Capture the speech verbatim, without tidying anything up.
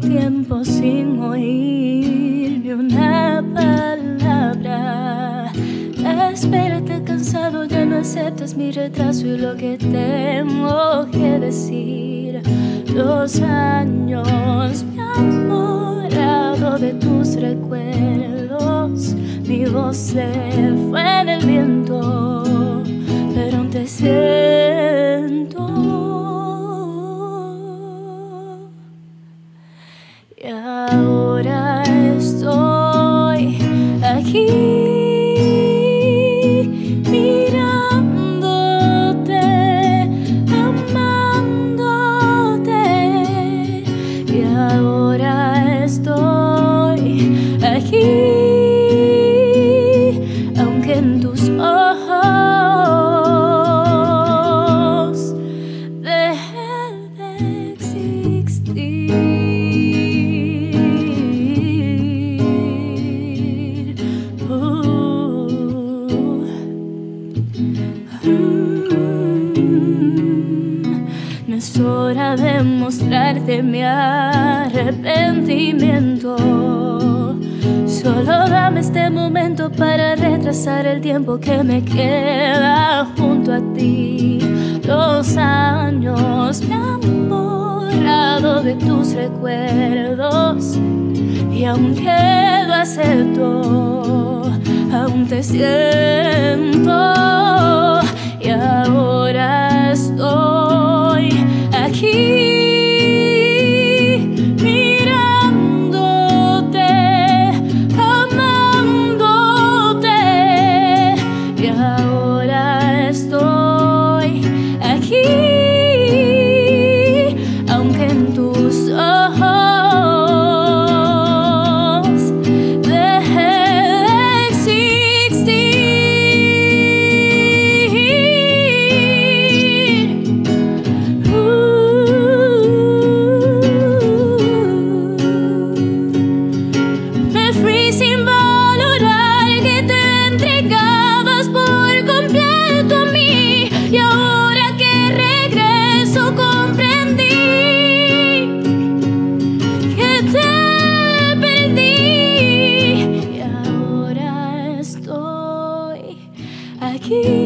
tiempo sin oír ni una palabra. Espérate cansado, ya no aceptas mi retraso y lo que tengo que decir. Los años me han morado de tus recuerdos. Mi voz se fue en el viento, pero aún te siento. Y ahora estoy aquí mirándote, amándote. Y ahora estoy aquí, aunque en tus ojos dejé de existir. No es hora de mostrarte mi arrepentimiento. Solo dame este momento para retrasar el tiempo que me queda junto a ti. Los años me han borrado de tus recuerdos y aunque lo acepto, aún te siento. Y ahora estoy aquí mirándote, amándote. Y ahora estoy aquí, aunque en tus ojos dejé de existir. Aquí